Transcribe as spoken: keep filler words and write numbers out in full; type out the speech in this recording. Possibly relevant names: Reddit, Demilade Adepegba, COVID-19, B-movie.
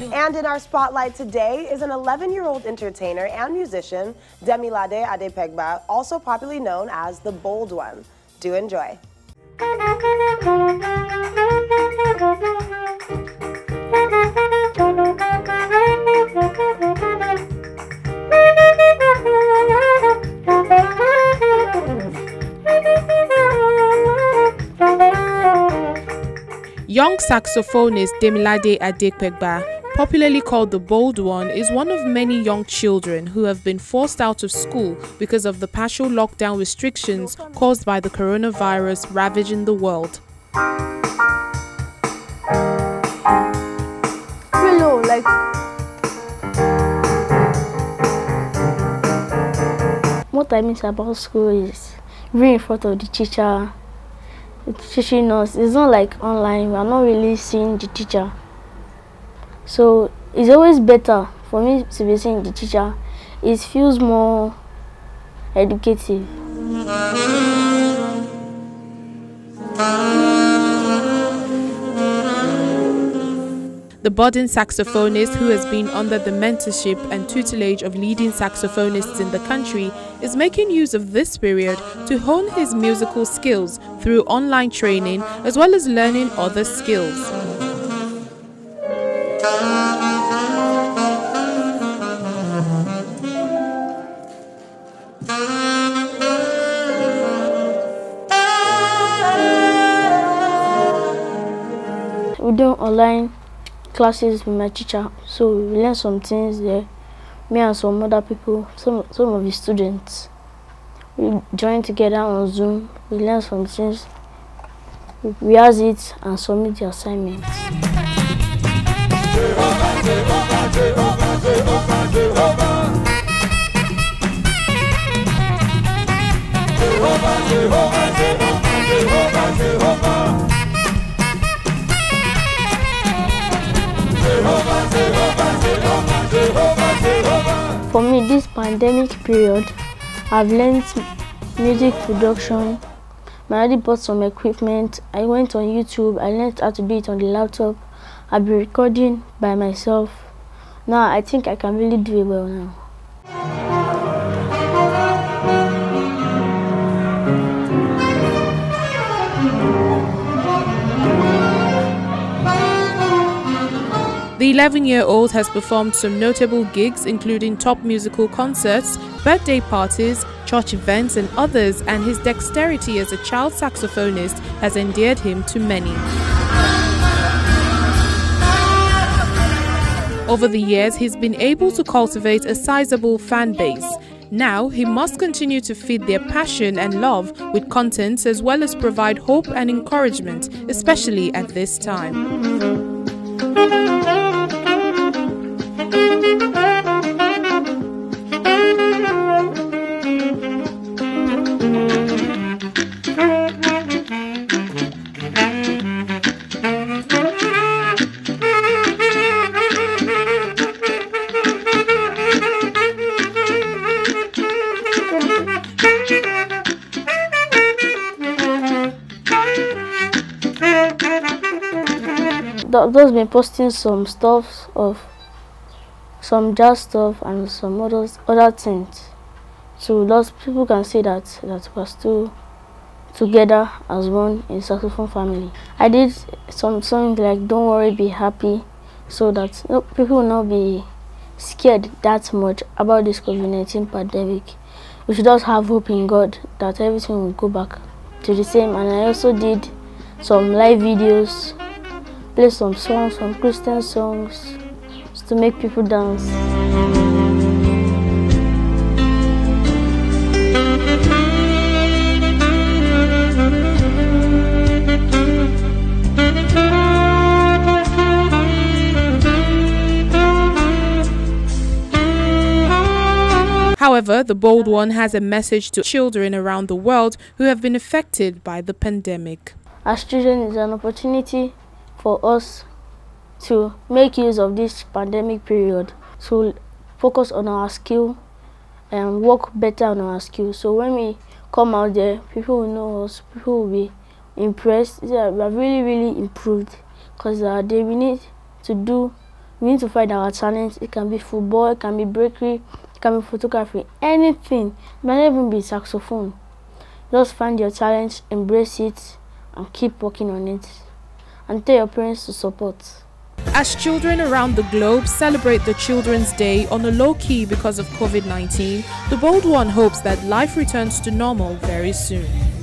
And in our spotlight today is an eleven-year-old entertainer and musician, Demilade Adepegba, also popularly known as the Bold One. Do enjoy. Young saxophonist Demilade Adepegba, popularly called the Bold One, is one of many young children who have been forced out of school because of the partial lockdown restrictions caused by the coronavirus ravaging the world. Hello, like... What I miss about school is being in front of the teacher. It's teaching us. It's not like online, we are not really seeing the teacher. So it's always better for me to be seeing the teacher. It feels more educative. The budding saxophonist, who has been under the mentorship and tutelage of leading saxophonists in the country, is making use of this period to hone his musical skills through online training as well as learning other skills. We do online classes with my teacher, so we learn some things there. Me and some other people, some some of the students, we join together on Zoom. We learn some things, we rehearse it, and submit the assignments. For me, this pandemic period, I've learned music production. I already bought some equipment. I went on YouTube. I learned how to do it on the laptop. I'll be recording by myself. Now I think I can really do it well now. The eleven-year-old has performed some notable gigs, including top musical concerts, birthday parties, church events and others, and his dexterity as a child saxophonist has endeared him to many. Over the years, he's been able to cultivate a sizable fan base. Now, he must continue to feed their passion and love with content as well as provide hope and encouragement, especially at this time. Those been posting some stuff of some jazz stuff and some other other things, so those people can see that that we're still together as one in saxophone family. I did some songs like "Don't Worry, Be Happy," so that no, people will not be scared that much about this COVID nineteen pandemic. We should just have hope in God that everything will go back to the same. And I also did some live videos. Play some songs, some Christian songs, just to make people dance. However, the Bold One has a message to children around the world who have been affected by the pandemic. As children, it's an opportunity for us to make use of this pandemic period, to focus on our skill and work better on our skill. So when we come out there, people will know us, people will be impressed. Yeah, we have really, really improved, because uh, they we need to do we need to find our talent. It can be football, it can be bakery, it can be photography, anything. It might not even be saxophone. Just find your talent, embrace it, and keep working on it. And tell your parents to support. As children around the globe celebrate the Children's Day on a low key because of COVID nineteen, the Bold One hopes that life returns to normal very soon.